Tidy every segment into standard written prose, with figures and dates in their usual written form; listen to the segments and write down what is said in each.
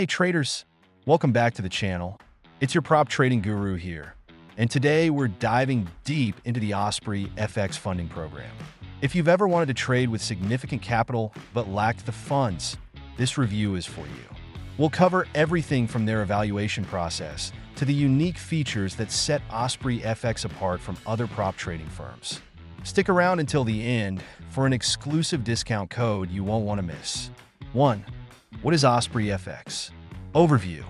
Hey traders, welcome back to the channel. It's your prop trading guru here, and today we're diving deep into the Osprey FX funding program. If you've ever wanted to trade with significant capital but lacked the funds, this review is for you. We'll cover everything from their evaluation process to the unique features that set Osprey FX apart from other prop trading firms. Stick around until the end for an exclusive discount code you won't want to miss. 1. What is Osprey FX? Overview.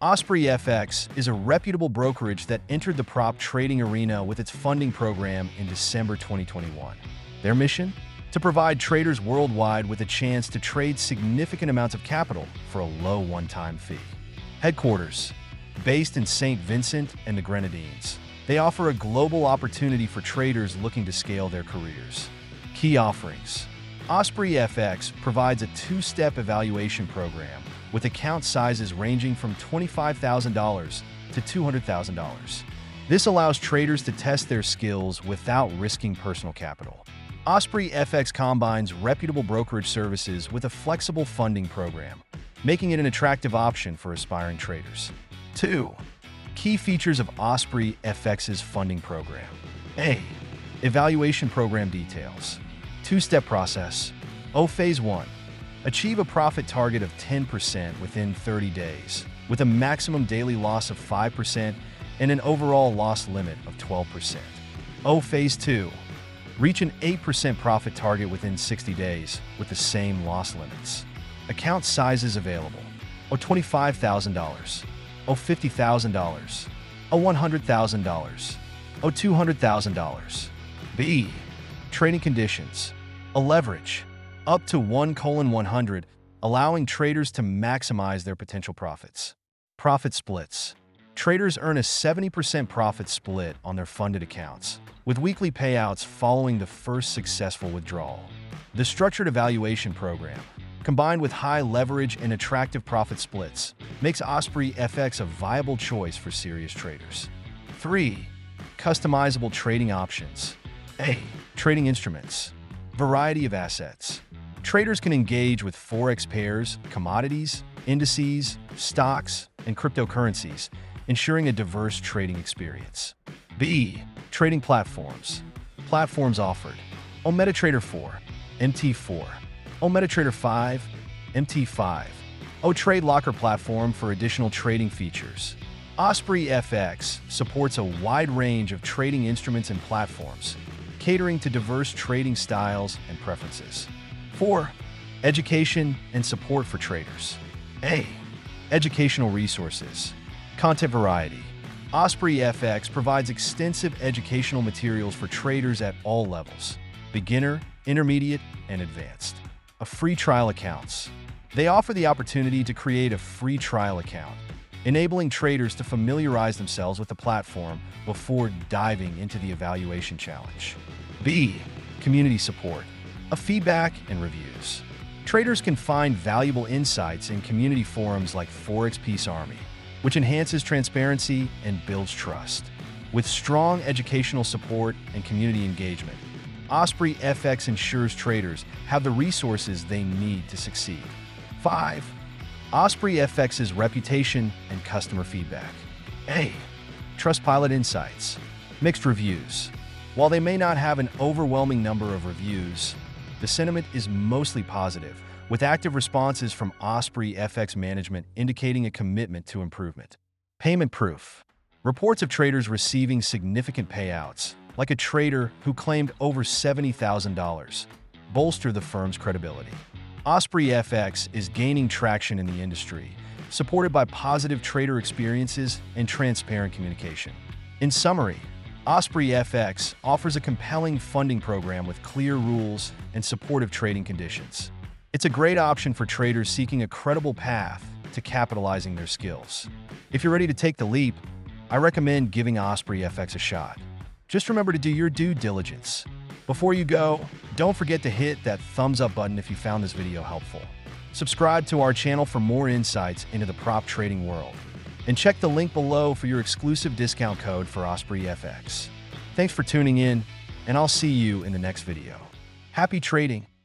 Osprey FX is a reputable brokerage that entered the prop trading arena with its funding program in December 2021. Their mission? To provide traders worldwide with a chance to trade significant amounts of capital for a low one-time fee. Headquarters. Based in St. Vincent and the Grenadines, they offer a global opportunity for traders looking to scale their careers. Key offerings. Osprey FX provides a two-step evaluation program with account sizes ranging from $25,000 to $200,000. This allows traders to test their skills without risking personal capital. Osprey FX combines reputable brokerage services with a flexible funding program, making it an attractive option for aspiring traders. 2. Key features of Osprey FX's funding program. A. Evaluation program details. Two-step process. Phase 1. Achieve a profit target of 10% within 30 days, with a maximum daily loss of 5% and an overall loss limit of 12%. Phase 2. Reach an 8% profit target within 60 days, with the same loss limits. Account sizes available. $25,000. $50,000. $100,000. $200,000. B. Trading conditions. A leverage up to 1:100, allowing traders to maximize their potential profits. Profit splits. Traders earn a 70% profit split on their funded accounts, with weekly payouts following the first successful withdrawal. The structured evaluation program, combined with high leverage and attractive profit splits, makes Osprey FX a viable choice for serious traders. 3. Customizable trading options. A. Trading instruments. Variety of assets. Traders can engage with Forex pairs, commodities, indices, stocks, and cryptocurrencies, ensuring a diverse trading experience. B. Trading platforms. Platforms offered. MetaTrader 4, MT4, MetaTrader 5, MT5, O-Trade Locker platform for additional trading features. Osprey FX supports a wide range of trading instruments and platforms, catering to diverse trading styles and preferences. 4. Education and support for traders. A. Educational resources. Content variety. Osprey FX provides extensive educational materials for traders at all levels: beginner, intermediate, and advanced. Free trial accounts. They offer the opportunity to create a free trial account, enabling traders to familiarize themselves with the platform before diving into the evaluation challenge. B. Community support. Feedback and reviews. Traders can find valuable insights in community forums like Forex Peace Army, which enhances transparency and builds trust. With strong educational support and community engagement, Osprey FX ensures traders have the resources they need to succeed. 5. Osprey FX's reputation and customer feedback. A. Trustpilot insights. Mixed reviews. While they may not have an overwhelming number of reviews, the sentiment is mostly positive, with active responses from Osprey FX management indicating a commitment to improvement. Payment proof. Reports of traders receiving significant payouts, like a trader who claimed over $70,000, bolster the firm's credibility. Osprey FX is gaining traction in the industry, supported by positive trader experiences and transparent communication. In summary, Osprey FX offers a compelling funding program with clear rules and supportive trading conditions. It's a great option for traders seeking a credible path to capitalizing their skills. If you're ready to take the leap, I recommend giving Osprey FX a shot. Just remember to do your due diligence. Before you go, don't forget to hit that thumbs up button if you found this video helpful. Subscribe to our channel for more insights into the prop trading world, and check the link below for your exclusive discount code for Osprey FX. Thanks for tuning in, and I'll see you in the next video. Happy trading!